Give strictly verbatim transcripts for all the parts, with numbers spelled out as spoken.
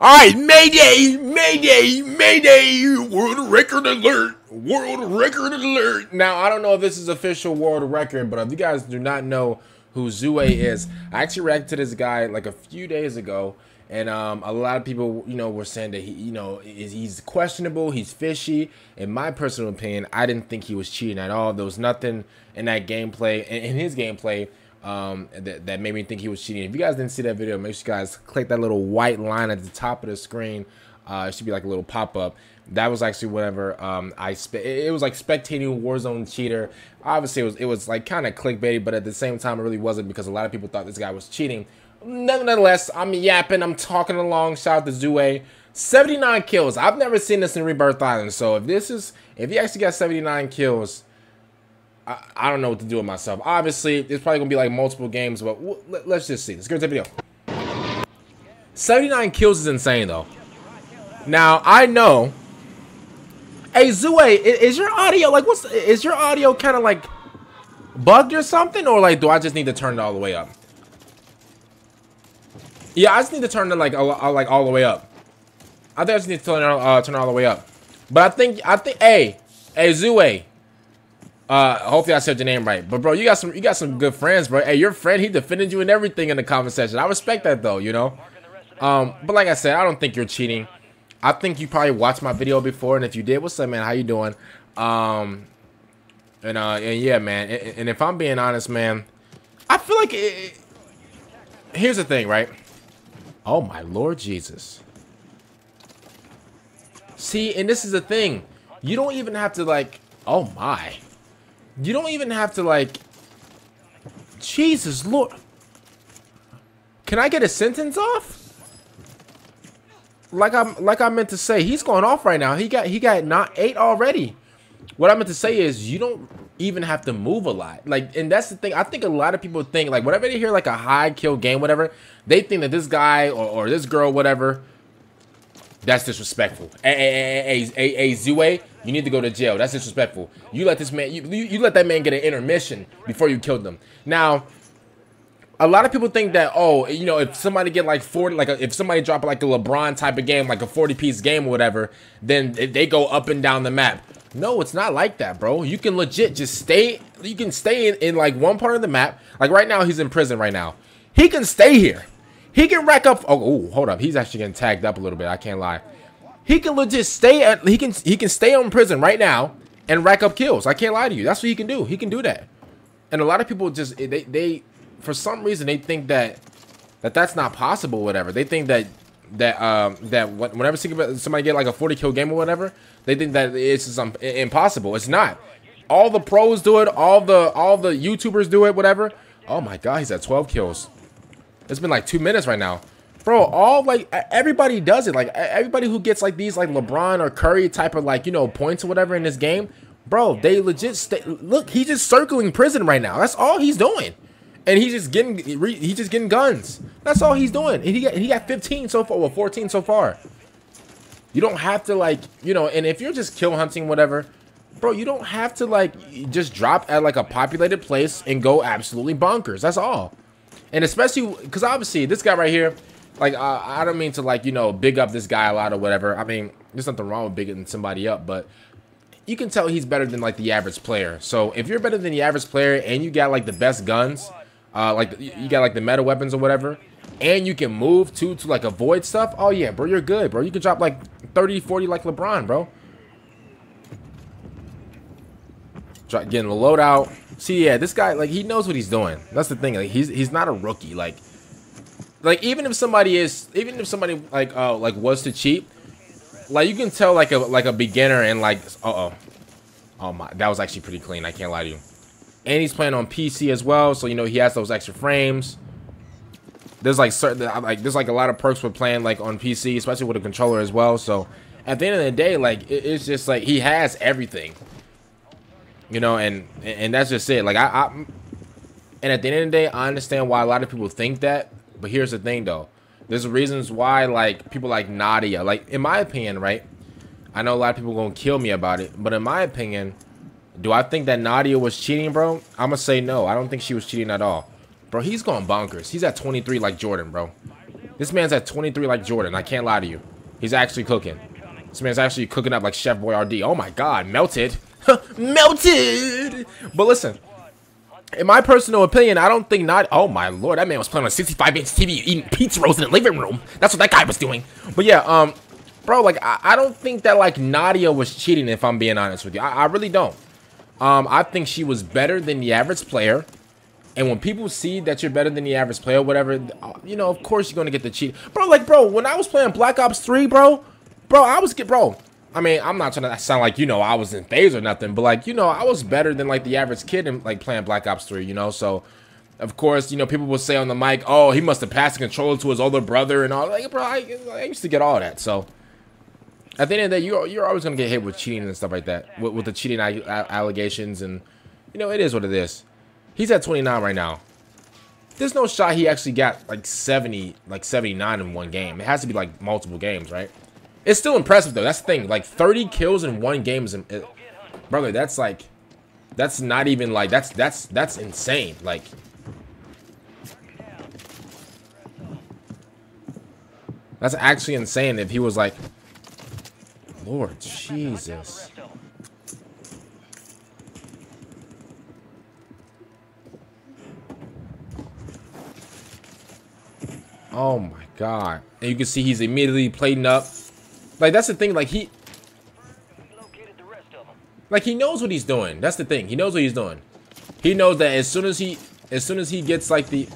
Alright, Mayday! Mayday! Mayday! World record alert! World record alert! Now, I don't know if this is official world record, but if you guys do not know who Zuayy is, I actually reacted to this guy like a few days ago, and um, a lot of people, you know, were saying that he, you know, is he's questionable, he's fishy. In my personal opinion, I didn't think he was cheating at all. There was nothing in that gameplay, in his gameplay, um that, that made me think he was cheating. If you guys didn't see that video, make sure you guys click that little white line at the top of the screen. Uh it should be like a little pop-up. That was actually whatever um i spe it was like spectating Warzone cheater. Obviously it was it was like kind of clickbaity, but at the same time it really wasn't, because a lot of people thought this guy was cheating. Nonetheless, I'm yapping, I'm talking along. Shout out to Zuayy. seventy-nine kills. I've never seen this in Rebirth Island, so if this is if he actually got seventy-nine kills, I don't know what to do with myself. Obviously, it's probably going to be like multiple games, but w let's just see. Let's go to the video. seventy-nine kills is insane, though. Now, I know. Hey, Zuayy, is your audio, like, what's, is your audio kind of, like, bugged or something? Or, like, do I just need to turn it all the way up? Yeah, I just need to turn it, like, all, all, like, all the way up. I think I just need to turn it, uh, turn it all the way up. But I think, I think, hey, hey, Zuayy. Uh, hopefully I said your name right, but bro, you got some, you got some good friends, bro. Hey, your friend, he defended you and everything in the comment section. I respect that though, you know. Um, but like I said, I don't think you're cheating. I think you probably watched my video before, and if you did, what's up, man? How you doing? Um, and uh, and yeah, man. And, and if I'm being honest, man, I feel like it, here's the thing, right? Oh my Lord Jesus. See, and this is the thing. You don't even have to like. Oh my. You don't even have to, like, Jesus Lord. Can I get a sentence off? Like I'm, like I meant to say, he's going off right now. He got, he got not eight already. What I meant to say is, you don't even have to move a lot. Like, and that's the thing. I think a lot of people think, like, whenever they hear like a high kill game, whatever, they think that this guy or, or this girl, whatever, that's disrespectful. Hey, hey, hey, hey, hey, Zuayy, you need to go to jail. That's disrespectful. You let this man, you, you, you let that man get an intermission before you killed them. Now, a lot of people think that, oh, you know, if somebody get like forty, like a, if somebody drop like a LeBron type of game, like a forty-piece game or whatever, then they go up and down the map. No, it's not like that, bro. You can legit just stay, you can stay in, in like one part of the map. Like right now, he's in prison right now. He can stay here. He can rack up. Oh, ooh, hold up. He's actually getting tagged up a little bit. I can't lie. He can legit stay at. He can. He can stay on prison right now and rack up kills. I can't lie to you. That's what he can do. He can do that. And a lot of people just they they for some reason they think that that that's not possible. Whatever. They think that that um that whenever somebody get like a forty kill game or whatever, they think that it's just impossible. It's not. All the pros do it. All the all the YouTubers do it. Whatever. Oh my God, he's at twelve kills. It's been like two minutes right now. Bro, all like everybody does it. Like everybody who gets like these like LeBron or Curry type of like, you know, points or whatever in this game, bro, they legit stay. Look, he's just circling prison right now. That's all he's doing. And he's just getting he's just getting guns. That's all he's doing. And he got, he got fifteen so far, well, fourteen so far. You don't have to like, you know, and if you're just kill hunting whatever, bro, you don't have to like just drop at like a populated place and go absolutely bonkers. That's all. And especially because obviously this guy right here, like uh, I don't mean to like, you know, big up this guy a lot or whatever. I mean, there's nothing wrong with bigging somebody up, but you can tell he's better than like the average player. So if you're better than the average player and you got like the best guns, uh, like you got like the meta weapons or whatever, and you can move to to like avoid stuff. Oh yeah, bro, you're good, bro. You can drop like thirty, forty like LeBron, bro. Getting the loadout. See, yeah, this guy, like, he knows what he's doing. That's the thing. Like, he's he's not a rookie. Like, like even if somebody is, even if somebody like uh like was to cheat, like you can tell like a like a beginner and like uh oh, oh my, that was actually pretty clean. I can't lie to you. And he's playing on P C as well, so you know he has those extra frames. There's like certain like there's like a lot of perks with playing like on P C, especially with a controller as well. So at the end of the day, like it, it's just like he has everything. You know, and and that's just it. Like I, I, and at the end of the day, I understand why a lot of people think that. But here's the thing, though. There's reasons why, like people like Nadia, like in my opinion, right? I know a lot of people are gonna kill me about it, but in my opinion, do I think that Nadia was cheating, bro? I'm gonna say no. I don't think she was cheating at all, bro. He's going bonkers. He's at twenty-three, like Jordan, bro. This man's at twenty-three like Jordan. I can't lie to you. He's actually cooking. This man's actually cooking up like Chef Boyardee. Oh my God, melted. Melted. But listen, in my personal opinion, I don't think not. Oh my Lord, that man was playing on a sixty-five inch T V, eating pizza rolls in the living room. That's what that guy was doing. But yeah, um, bro, like I, I don't think that like Nadia was cheating. If I'm being honest with you, I, I really don't. Um, I think she was better than the average player. And when people see that you're better than the average player, whatever, you know, of course you're gonna get the cheat, bro. Like, bro, when I was playing Black Ops three, bro, bro, I was get, bro. I mean, I'm not trying to sound like, you know, I was in phase or nothing, but like, you know, I was better than like the average kid in like playing Black Ops three, you know. So, of course, you know, people will say on the mic, oh, he must have passed the controller to his older brother and all. Like, bro, I, I used to get all that. So, at the end of the day, you're you're always gonna get hit with cheating and stuff like that, with, with the cheating allegations, and you know, it is what it is. He's at twenty-nine right now. There's no shot he actually got like seventy, like seventy-nine in one game. It has to be like multiple games, right? It's still impressive though. That's the thing. Like thirty kills in one game is, it, brother. That's like, that's not even like that's that's that's insane. Like, that's actually insane. If he was like, Lord Jesus. Oh my God. And you can see he's immediately plating up. Like, that's the thing. Like, he... Like, he knows what he's doing. That's the thing. He knows what he's doing. He knows that as soon as he... As soon as he gets, like, the...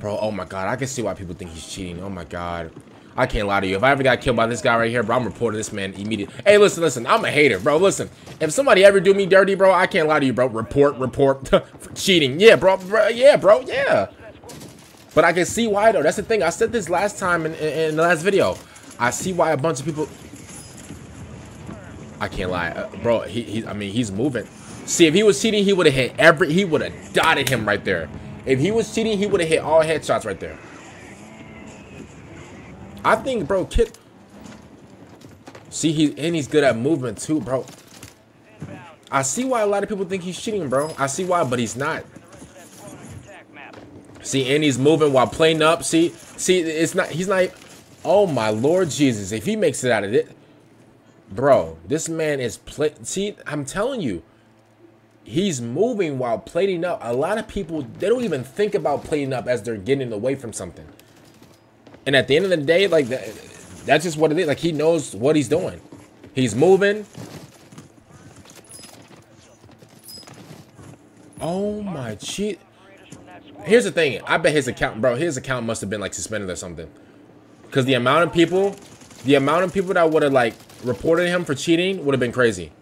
Bro, oh my God. I can see why people think he's cheating. Oh my God. I can't lie to you. If I ever got killed by this guy right here, bro, I'm reporting this man immediately. Hey, listen, listen. I'm a hater, bro. Listen. If somebody ever do me dirty, bro, I can't lie to you, bro. Report, report. For cheating. Yeah, bro, bro. Yeah, bro. Yeah. But I can see why, though. That's the thing. I said this last time in, in, in the last video. I see why a bunch of people... I can't lie. Uh, bro, he, he, I mean, he's moving. See, if he was cheating, he would have hit every... He would have dotted him right there. If he was cheating, he would have hit all headshots right there. I think, bro, kid... See, he, and he's good at movement, too, bro. I see why a lot of people think he's cheating, bro. I see why, but he's not. See, and he's moving while playing up. See, see, it's not, he's not, oh my Lord Jesus. If he makes it out of it, bro, this man is play. See, I'm telling you, he's moving while plating up. A lot of people, they don't even think about plating up as they're getting away from something. And at the end of the day, like, that, that's just what it is. Like, he knows what he's doing. He's moving. Oh my shit. Here's the thing. I bet his account, bro, his account must have been, like, suspended or something. Because the amount of people, the amount of people that would have, like, reported him for cheating would have been crazy.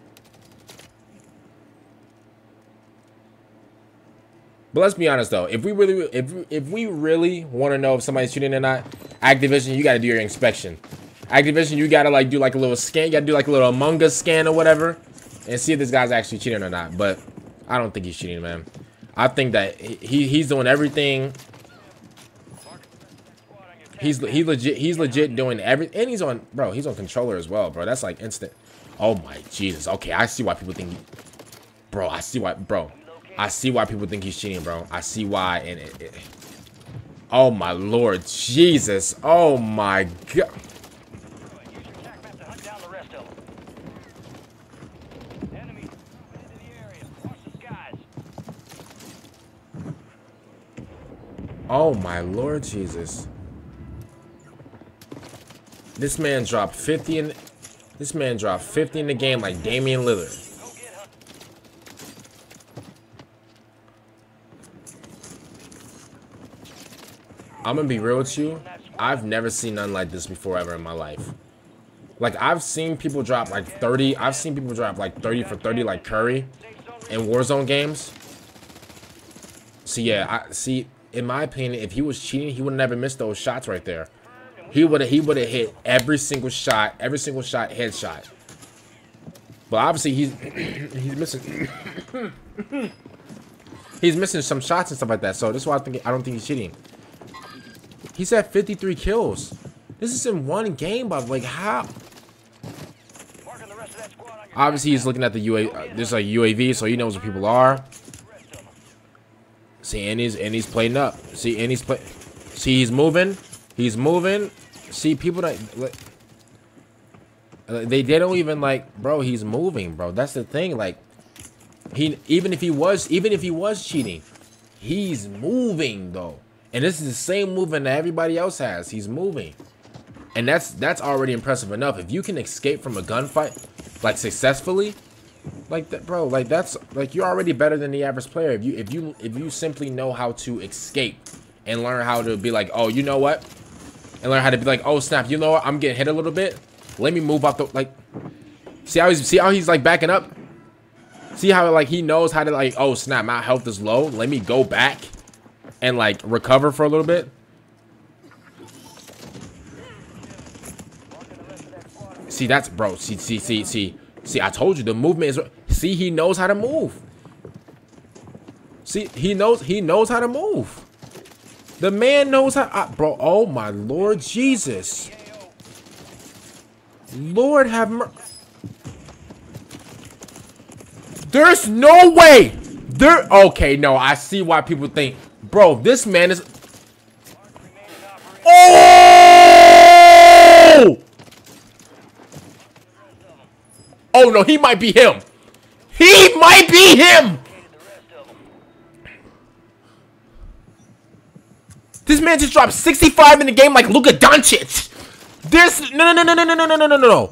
But let's be honest, though. If we really, if, if we really want to know if somebody's cheating or not, Activision, you got to do your inspection. Activision, you got to, like, do, like, a little scan. You got to do, like, a little Among Us scan or whatever and see if this guy's actually cheating or not. But I don't think he's cheating, man. I think that he he's doing everything. He's he legit he's legit doing everything, and he's on bro. He's on controller as well, bro. That's like instant. Oh my Jesus. Okay, I see why people think. He, bro, I see why, bro. I see why people think he's cheating, bro. I see why. And it, it, oh my Lord Jesus. Oh my God. Oh my Lord Jesus. This man dropped fifty in this man dropped fifty in the game like Damian Lillard. I'm gonna be real with you. I've never seen none like this before ever in my life. Like I've seen people drop like thirty. I've seen people drop like thirty for thirty like Curry in Warzone games. So yeah, I see. In my opinion, if he was cheating, he would never miss those shots right there. He would have he would have hit every single shot, every single shot, headshot. But obviously he's he's missing he's missing some shots and stuff like that. So that's why I think I don't think he's cheating. He's at fifty-three kills. This is in one game, but like how? Obviously he's looking at the U A V. Uh, there's a U A V, so he knows where people are. See, and he's and he's playing up. See, and he's play. See, he's moving. He's moving. See, people that like, they they don't even like, bro. He's moving, bro. That's the thing. Like, he even if he was even if he was cheating, he's moving though. And this is the same movement that everybody else has. He's moving, and that's that's already impressive enough. If you can escape from a gunfight, like successfully, like that, bro. Like that's like you're already better than the average player. If you if you if you simply know how to escape and learn how to be like, oh, you know what. And learn how to be like, oh snap, you know what? I'm getting hit a little bit. Let me move up the like. See how he's see how he's like backing up. See how like he knows how to like, oh snap, my health is low. Let me go back and like recover for a little bit. See that's bro. See see see see see. I told you the movement is. See he knows how to move. See he knows he knows how to move. The man knows how, I, bro. Oh my Lord Jesus! Lord have mercy. There's no way. There. Okay, no. I see why people think, bro. This man is. Oh! Oh no, he might be him. He might be him. This man just dropped sixty-five in the game like Luka Doncic. This no no no no no no no no no no no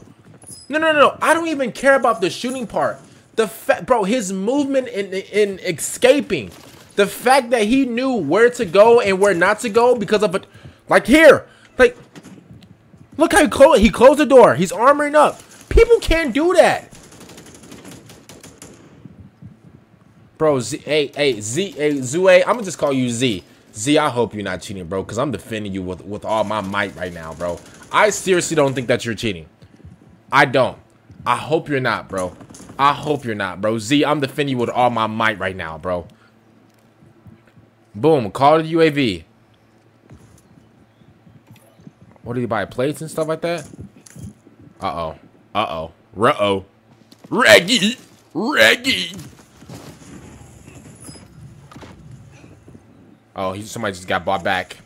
no no no. I don't even care about the shooting part. The fact, bro, his movement in in escaping, the fact that he knew where to go and where not to go because of a, like here, like look how he closed. He closed the door. He's armoring up. People can't do that, bro. Z a a z a Zuayy. I'm gonna just call you Z. Z, I hope you're not cheating, bro, because I'm defending you with, with all my might right now, bro. I seriously don't think that you're cheating. I don't. I hope you're not, bro. I hope you're not, bro. Z, I'm defending you with all my might right now, bro. Boom. Call the U A V. What do you buy? Plates and stuff like that? Uh-oh. Uh-oh. Ruh-oh. Reggie. Reggie. Oh, he, somebody just got bought back.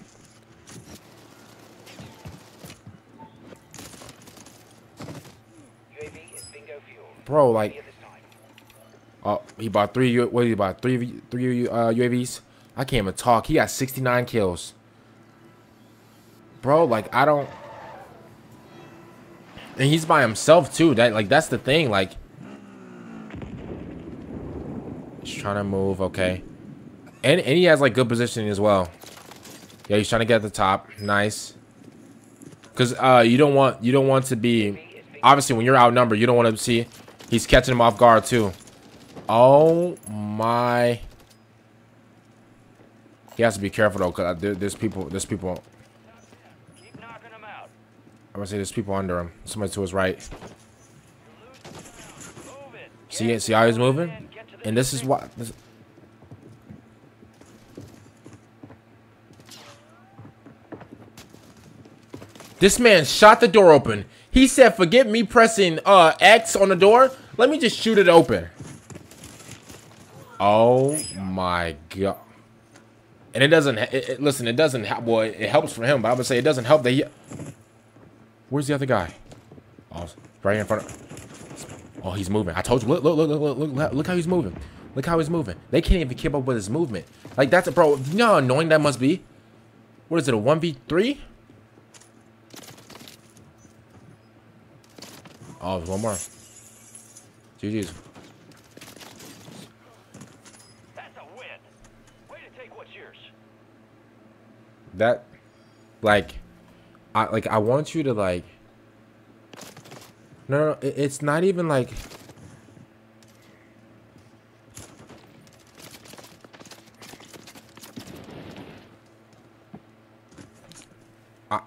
U A V is bingo fuel. Bro, like, oh, he bought three. What did he buy? Three, three uh, U A Vs. I can't even talk. He got sixty-nine kills. Bro, like, I don't. And he's by himself too. That, like, that's the thing. Like, he's trying to move. Okay. And, and he has, like, good positioning as well. Yeah, he's trying to get at the top. Nice. Because uh, you don't want you don't want to be... Obviously, when you're outnumbered, you don't want to see... He's catching him off guard, too. Oh, my... He has to be careful, though, because there, there's people... There's people... I'm going to say there's people under him. Somebody to his right. See, see how he's moving? And this is why... This, This man shot the door open. He said, forget me pressing uh, X on the door. Let me just shoot it open. Oh, my God. And it doesn't... It, it, listen, it doesn't... Well, it, it helps for him, but I would say it doesn't help that he... Where's the other guy? Oh, right here in front of... Oh, he's moving. I told you. Look, look, look, look, look, look, look how he's moving. Look how he's moving. They can't even keep up with his movement. Like, that's a... Bro, you know how annoying that must be? What is it, a one v three? Oh, there's one more. G G's. That's a win. Way to take what's yours. That, like, I like. I want you to like. No, no, no it, it's not even like. I.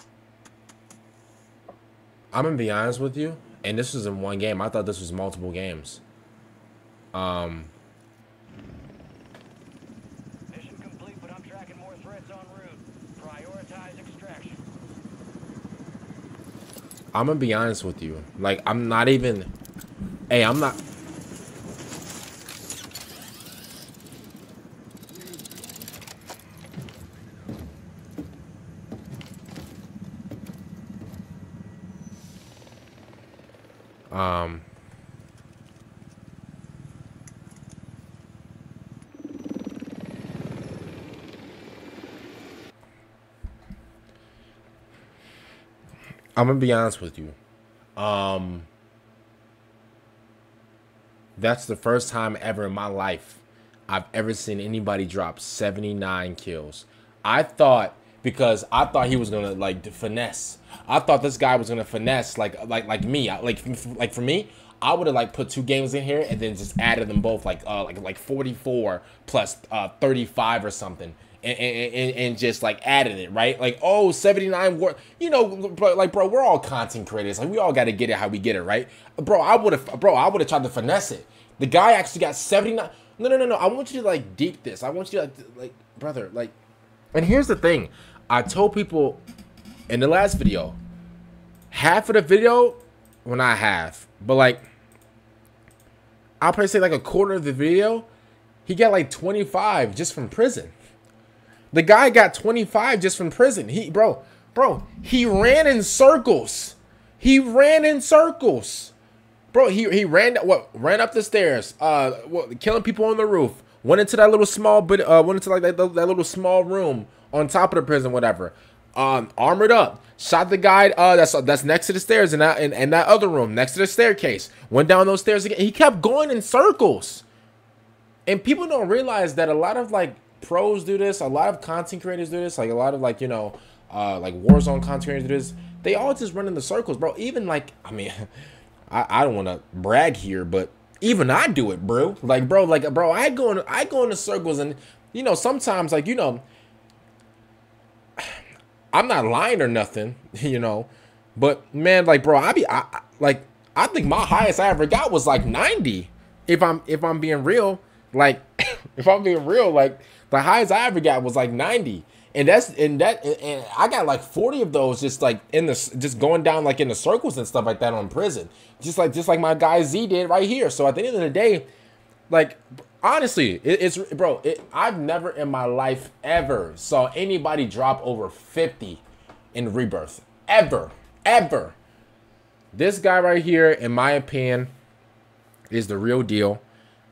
I'm gonna be honest with you. And this was in one game. I thought this was multiple games. Um. Mission complete, but I'm tracking more threats en route. Prioritize extraction. I'm gonna be honest with you. Like, I'm not even. Hey, I'm not. Um, I'm gonna be honest with you. Um, that's the first time ever in my life I've ever seen anybody drop seventy-nine kills. I thought, because I thought he was gonna like finesse. I thought this guy was gonna finesse like like like me. I, like like for me, I would have like put two games in here and then just added them both like uh like like forty-four plus uh thirty-five or something. And, and, and just like added it, right? Like, oh, seventy-nine war, you know, bro, like, bro, we're all content creators. Like, we all got to get it how we get it, right? Bro, I would have, bro, I would have tried to finesse it. The guy actually got seventy-nine. No, no, no, no. I want you to like deep this. I want you to like, like, brother, like, and here's the thing. I told people in the last video, half of the video, well, not half, but like, I'll probably say like a quarter of the video, he got like twenty-five just from prison. The guy got twenty-five just from prison. He, bro, bro, he ran in circles. He ran in circles. Bro, he, he ran, what, ran up the stairs, uh, what, killing people on the roof, went into that little small, bit, uh, went into like that, that little small room on top of the prison, whatever, um, armored up, shot the guy, uh, that's, that's next to the stairs and that, in, in that other room, next to the staircase, went down those stairs again. He kept going in circles. And people don't realize that a lot of like, pros do this, a lot of content creators do this, like a lot of like, you know, uh like Warzone content creators do this. They all just run in the circles, bro. Even like, I mean, I, I don't want to brag here, but even I do it, bro. Like, bro, like, bro, I go in, I go into circles, and you know, sometimes like, you know, I'm not lying or nothing, you know, but man, like, bro, I be, I, I like, I think my highest I ever got was like ninety. If I'm, if I'm being real, like, if I'm being real, like. The highest I ever got was like ninety, and that's and that and I got like forty of those just like in the just going down like in the circles and stuff like that on prison, just like just like my guy Z did right here. So at the end of the day, like honestly, it, it's bro, it, I've never in my life ever saw anybody drop over fifty in Rebirth ever ever. This guy right here, in my opinion, is the real deal.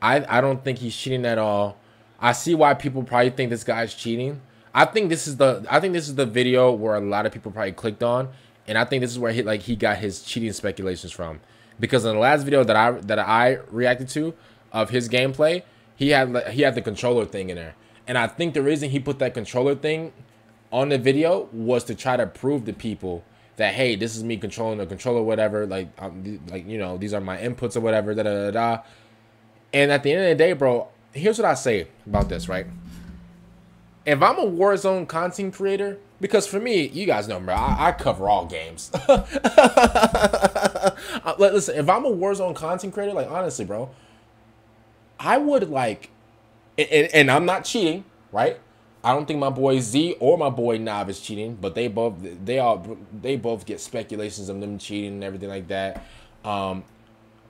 I I don't think he's cheating at all. I see why people probably think this guy's cheating. I think this is the I think this is the video where a lot of people probably clicked on, and I think this is where he like he got his cheating speculations from, because in the last video that I that I reacted to of his gameplay, he had he had the controller thing in there, and I think the reason he put that controller thing on the video was to try to prove to people that, hey, this is me controlling the controller, whatever, like I'm, like you know, these are my inputs or whatever, da da da da. And at the end of the day, bro. Here's what I say about this, right? If I'm a Warzone content creator, because for me, you guys know, bro, I, I cover all games. Listen, if I'm a Warzone content creator, like, honestly, bro, I would, like, and, and I'm not cheating, right? I don't think my boy Z or my boy Nav is cheating, but they both, they all, they both get speculations of them cheating and everything like that. Um,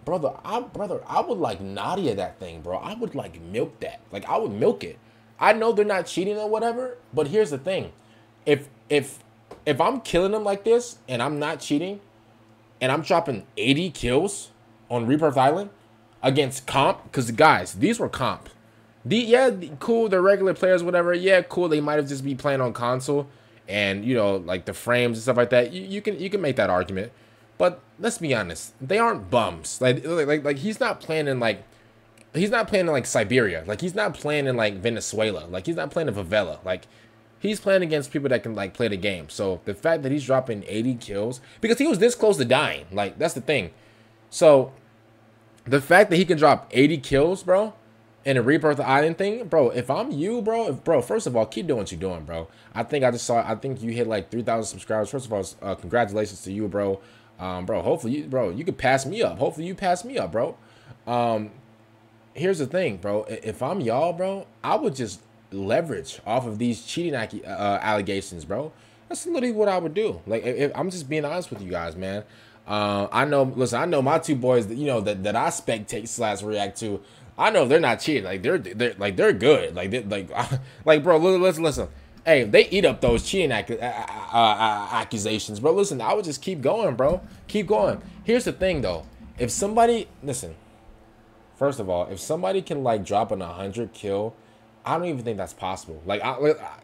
Brother, I brother, I would like Nadia that thing, bro. I would like milk that. Like I would milk it. I know they're not cheating or whatever, but here's the thing: if if if I'm killing them like this and I'm not cheating, and I'm dropping eighty kills on Rebirth Island against comp, because guys, these were comp. The yeah, cool, they're regular players, whatever. Yeah, cool. They might have just been playing on console, and you know, like the frames and stuff like that. You, you can you can make that argument. But let's be honest, they aren't bums. Like, like, like he's not playing in like, he's not playing in like Siberia. Like, he's not playing in like Venezuela. Like, he's not playing in favela. Like, he's playing against people that can like play the game. So the fact that he's dropping eighty kills, because he was this close to dying. Like, that's the thing. So the fact that he can drop eighty kills, bro, in a Rebirth Island thing, bro. If I'm you, bro, if, bro. First of all, keep doing what you're doing, bro. I think I just saw. I think you hit like three thousand subscribers. First of all, uh, congratulations to you, bro. Um, bro, hopefully, you, bro, you could pass me up. Hopefully, you pass me up, bro. Um, here's the thing, bro. If I'm y'all, bro, I would just leverage off of these cheating uh, allegations, bro. That's literally what I would do. Like, if, I'm just being honest with you guys, man. Uh, I know, listen, I know my two boys that you know that that I spectate slash react to. I know they're not cheating. Like they're they're like they're good. Like they like like bro, let's listen. Hey, they eat up those cheating ac uh, uh, uh, accusations, bro. Listen, I would just keep going, bro. Keep going. Here's the thing, though. If somebody, listen, first of all, if somebody can like drop an one hundred kill, I don't even think that's possible. Like, I,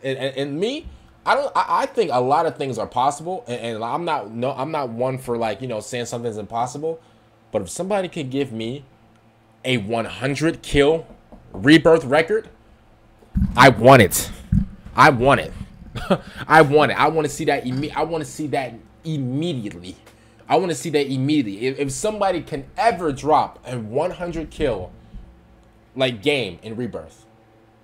and, and me, I don't. I, I think a lot of things are possible, and, and I'm not. No, I'm not one for like you know saying something's impossible. But if somebody could give me a one hundred kill rebirth record, I want it. I want it. I want it. I want to see that. Imme I want to see that immediately. I want to see that immediately. If, if somebody can ever drop a one hundred kill like game in rebirth,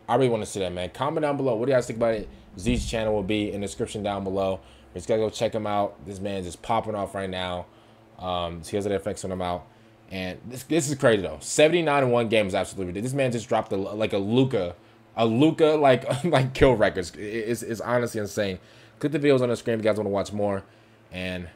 I really want to see that, man. Comment down below. What do you guys think about it? Z's channel will be in the description down below. You just gotta go check him out. This man's just popping off right now. Um, so he has that effects when I'm out. And this this is crazy though. seventy-nine in one game is absolutely ridiculous. This man just dropped a, like a Luca, a Luca like like kill records. It's, it's honestly insane. Click the videos on the screen if you guys want to watch more. And